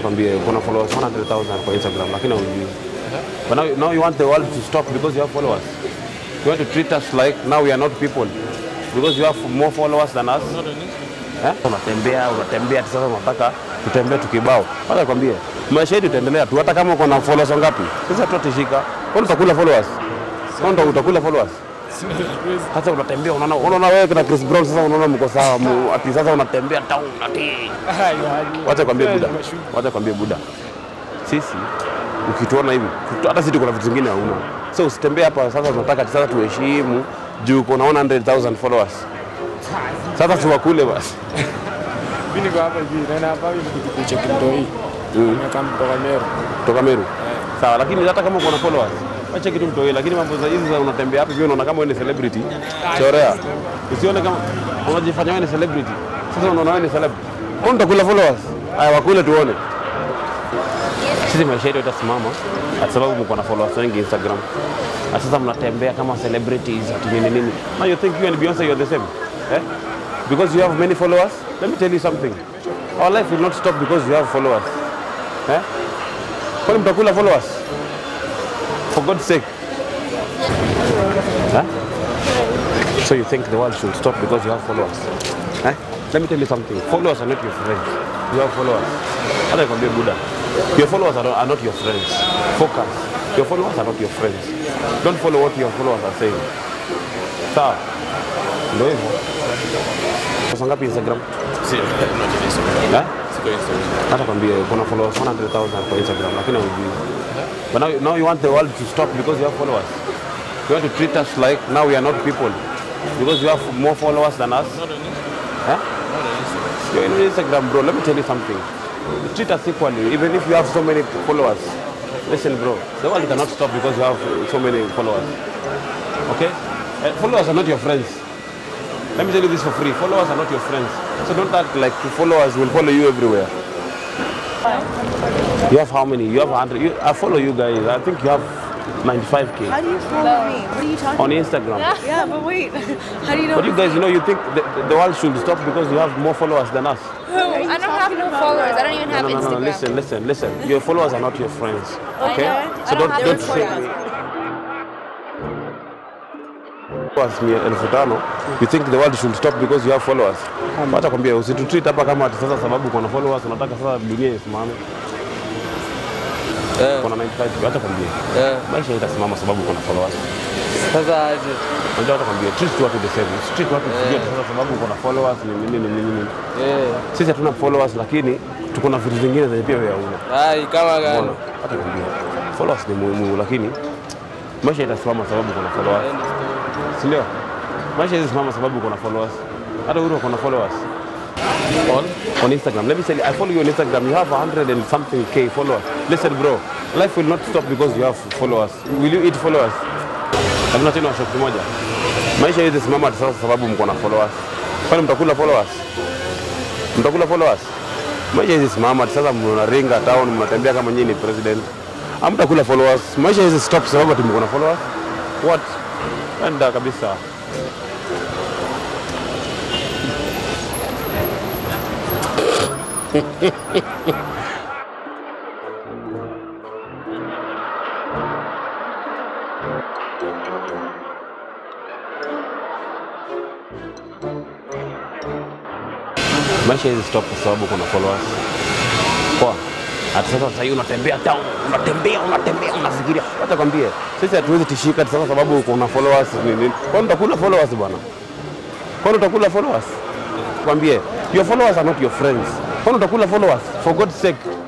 kuna followers 100,000 kwa Instagram lakini hujui. But now you want the world to stop because you have followers. You want to treat us like now we are not people because you have more followers than us. Unatembea sasa mpaka tutembee tukibao. Hata nikwambie maisha yetu itaendelea tu hata kama uko na followers ngapi. Sasa tutashika. Kwa nini utakula followers? Sasa utakula followers. Hata unatembea unaona wewe kuna Chris Brown sasa unaona mko sawa ati sasa unatembea town ati. Wacha kwambie Buda. Sisi ukituona hivi hata sisi tuko na vitu vingine hauna. So usitembee hapa sasa tunataka sasa tuheshimu juu uko na 100,000 followers. Sasa tuwakule basi. Mimi niko hapa hivi na hapa hivi kitu cha kindo hii. Kama Toka Meru. Sawa lakini hata kama uko na followers acha kitu mtoe lakini mambo za hizo unatembea hapo hivi unaona kama wewe ni celebrity. Chorea. Usione kama unajifanya wewe ni celebrity. Sasa unaona wewe ni celebrity. Wewe utakula followers. Haya wakule tuone. Sisi mashairi utasimama kwa sababu mko na followers wengi Instagram. Sasa mnatembea kama celebrities nini. Now you think you and Beyonce you're the same? Eh? Because you have many followers. Let me tell you something. Our life will not stop because you have followers. Eh? Kwani mtakula followers? For God's sake. Huh? So you think the world should stop because you have followers? Huh? Let me tell you something. Followers are not your friends. You have followers. How can be Buddha? Your followers are not your friends. Focus. Your followers are not your friends. Don't follow what your followers are saying. Sir. Ndio hivyo. Sasa ngapi Instagram? Si. Huh? Siko Instagram. Hata kwambia kuna followers 100,000 kwa Instagram lakini hujui. But now you want the world to stop because you have followers. You want to treat us like now we are not people because you have more followers than us. Huh? You're on Instagram, bro. Let me tell you something. You treat us equally, even if you have so many followers. Listen, bro. The world cannot stop because you have so many followers. Okay? Followers are not your friends. Let me tell you this for free. Followers are not your friends. So don't act like followers will follow you everywhere. You have how many? You have 100. I follow you guys. I think you have 95K. How do you follow me? What are you talking about? On Instagram. Yeah, but wait. How do you know? But you guys, you know, you think the world should stop because you have more followers than us. I don't have no followers. I don't even have Instagram. No. Listen. Your followers are not your friends. Okay? So don't say you think the world should stop because you have followers. Hata kwambia usitutreat hapa kama ati sasa sababu kuna followers unataka sasa dunia isimame. Kuna 95 hata kwambia. Maisha itasimama sababu kuna followers. Sasa aje. Unajua hata kwambia treat watu the same. Treat watu sasa sababu kuna followers ni nini. Sisi hatuna followers lakini tuko na vitu vingine za pia wewe hauna. Kama gani? Hata kwambia. Followers ni muhimu lakini maisha itasimama sababu kuna followers. Sio? Maisha itasimama sababu kuna followers. Hata wewe uko na followers. On Instagram. Let me tell you, I follow you on Instagram. You have 100 and something K followers. Listen, bro. Life will not stop because you have followers. Will you eat followers? I'm not in a shop moja. Maisha itasimama sasa sababu mko na followers. Kwani mtakula followers? Maisha itasimama sasa mnaringa town mnatembea kama nyinyi ni president. Hamtakula followers. Maisha itastop sababu mko na followers. What? Anda kabisa. Maisha hizi stop kwa sababu kuna followers. Kwa hata sasa unatembea town, unatembea unafikiria. Hata kwambie sisi hatuwezi tishika sasa sababu kuna followers nini. Kwa nini utakula followers bwana? Kwa nini utakula followers? Kwambie your followers are not your friends. Kwani utakula followers? For God's sake.